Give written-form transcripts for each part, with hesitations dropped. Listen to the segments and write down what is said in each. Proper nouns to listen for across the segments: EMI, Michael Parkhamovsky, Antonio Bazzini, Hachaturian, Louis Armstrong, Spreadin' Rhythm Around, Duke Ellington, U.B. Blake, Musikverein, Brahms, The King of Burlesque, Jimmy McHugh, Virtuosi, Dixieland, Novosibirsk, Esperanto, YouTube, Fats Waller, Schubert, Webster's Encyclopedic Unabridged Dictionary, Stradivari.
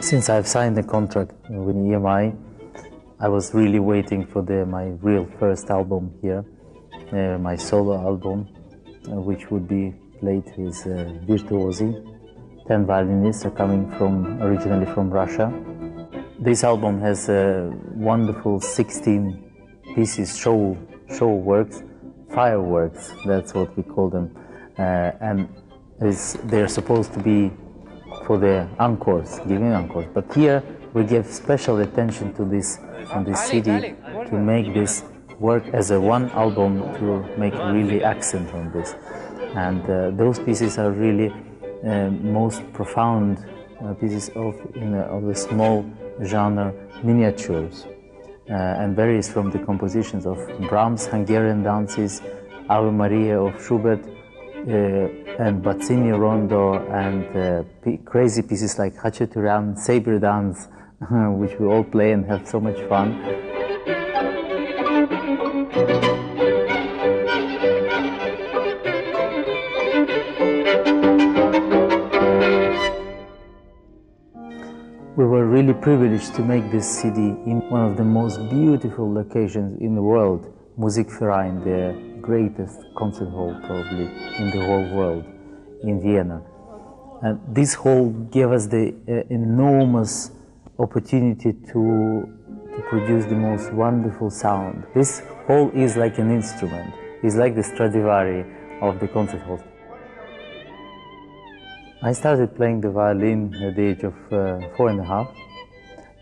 Since I've signed the contract with EMI, I was really waiting for my real first album here, my solo album, which would be played with Virtuosi. 10 violinists are coming originally from Russia. This album has a wonderful 16 pieces, show works, fireworks, that's what we call them, and they're supposed to be for the encores, giving encores. But here we give special attention to this on this CD to make this work as a one album, to make really accent on this. And those pieces are really most profound pieces of the small genre miniatures, and varies from the compositions of Brahms, Hungarian dances, Ave Maria of Schubert, and Bazzini Rondo, and crazy pieces like Hachaturian, Sabre Dance, which we all play and have so much fun. We were really privileged to make this CD in one of the most beautiful locations in the world, Musikverein, the greatest concert hall probably in the whole world, in Vienna. And this hall gave us the enormous opportunity to produce the most wonderful sound. This hall is like an instrument. It's like the Stradivari of the concert hall. I started playing the violin at the age of 4.5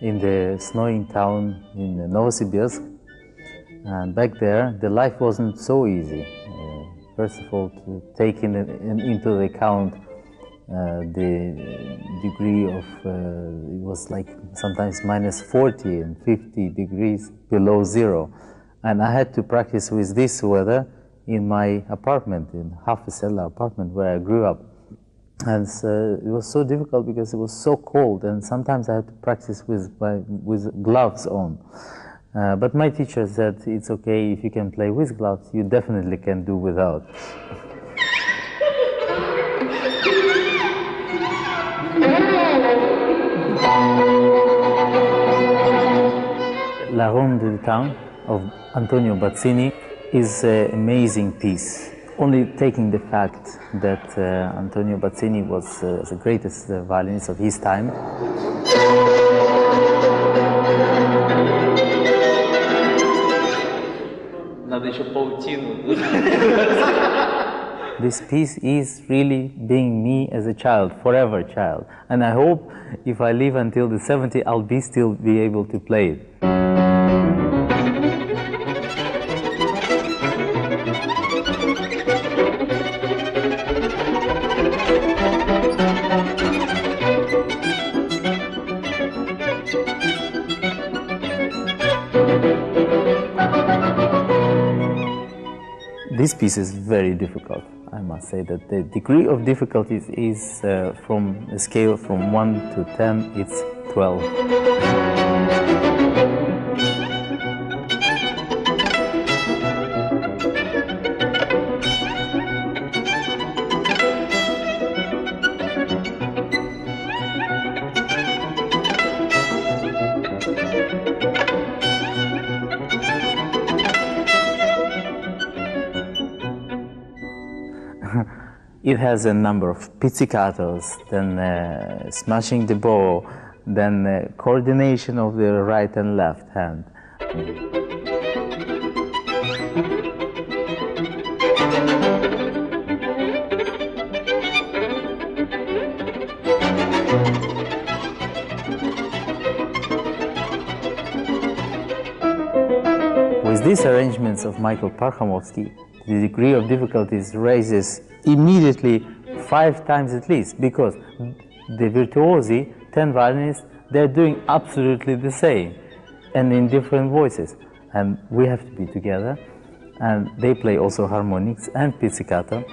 in the snowing town in Novosibirsk. And back there, the life wasn't so easy. First of all, to take into account the degree of, it was like sometimes minus 40 and 50 degrees below zero. And I had to practice with this weather in my apartment, in half a cellar apartment where I grew up. And so it was so difficult because it was so cold, and sometimes I had to practice with gloves on. But my teacher said, it's okay, if you can play with gloves, you definitely can do without. La Ronde de Town of Antonio Bazzini is an amazing piece. Only taking the fact that Antonio Bazzini was the greatest violinist of his time. This piece is really being me as a child, forever child. And I hope if I live until the 70s, I'll still be able to play it. This piece is very difficult. I must say that the degree of difficulty is from a scale from 1 to 10, it's 12. It has a number of pizzicatos, then smashing the bow, then coordination of the right and left hand. With these arrangements of Michael Parkhamovsky, the degree of difficulties raises immediately 5 times at least, because the virtuosi, 10 violinists, they're doing absolutely the same and in different voices. And we have to be together, and they play also harmonics and pizzicato.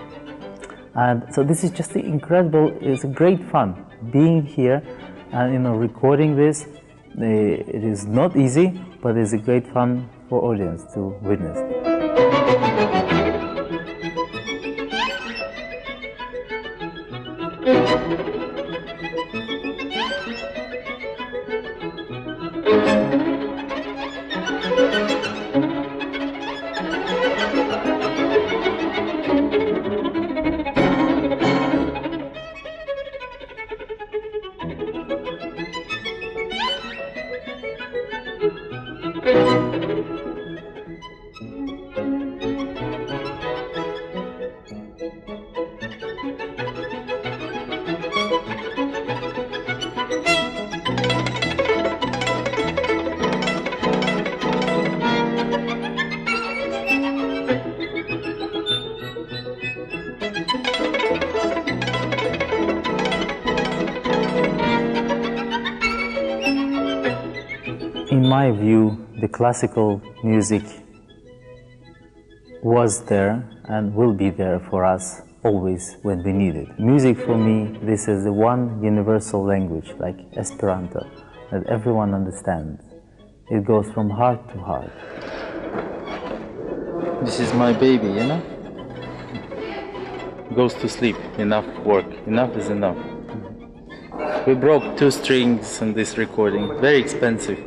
And so this is just incredible, it's great fun being here and, you know, recording this It is not easy, but it's a great fun for audience to witness. In my view, the classical music was there and will be there for us always when we need it. Music for me, this is the one universal language, like Esperanto, that everyone understands. It goes from heart to heart. This is my baby, you know? Goes to sleep, enough work, enough is enough. We broke 2 strings on this recording, very expensive.